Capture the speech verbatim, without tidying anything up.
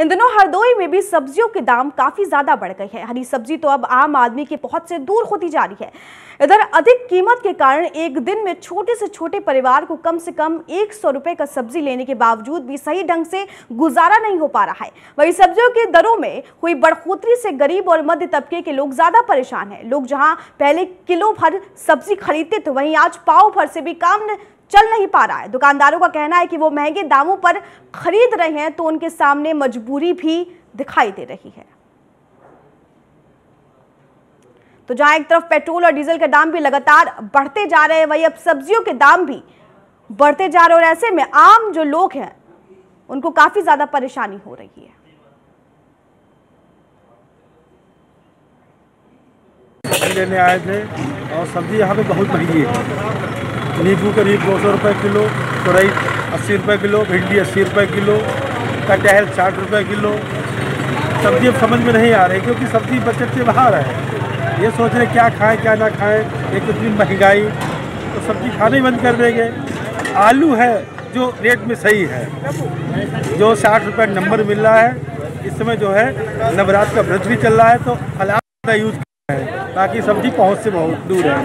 इन दिनों हरदोई में भी सब्जियों के दाम काफी ज्यादा बढ़ गए हैं। हरी सब्जी तो अब आम आदमी की पहुंच से दूर होती जा रही है। इधर अधिक कीमत के कारण एक दिन में छोटे से छोटे परिवार को कम से कम एक सौ रुपए का सब्जी लेने के बावजूद भी सही ढंग से गुजारा नहीं हो पा रहा है। वही सब्जियों की दरों में हुई बढ़ोतरी से गरीब और मध्य तबके के लोग ज्यादा परेशान हैं। लोग जहां पहले किलो भर सब्जी खरीदते थे, वहीं आज पाव भर से भी काम चल नहीं पा रहा है। दुकानदारों का कहना है कि वो महंगे दामों पर खरीद रहे हैं, तो उनके सामने मजबूरी भी दिखाई दे रही है। तो जहां एक तरफ पेट्रोल और डीजल के दाम भी लगातार बढ़ते जा रहे हैं, वहीं अब सब्जियों के दाम भी बढ़ते जा रहे हैं और ऐसे में आम जो लोग हैं उनको काफी ज्यादा परेशानी हो रही है। लेने आए थे और सब्जी यहाँ पे बहुत महंगी है। नींबू करीब दो सौ रुपये किलो, तुरई अस्सी रुपये किलो, भिंडी अस्सी रुपये किलो, कटहल साठ रुपये किलो। सब्जी अब समझ में नहीं आ रही क्योंकि सब्जी बचत से बाहर है। ये सोच रहे क्या खाएं क्या ना खाएं, एक इतनी महंगाई तो सब्जी खाने ही बंद कर देंगे। आलू है जो रेट में सही है, जो साठ रुपये नंबर मिल रहा है। इस समय जो है नवरात्र का व्रत भी चल रहा है, तो अलाव का यूज है, बाकी सब्जी पहुंच से बहुत दूर है।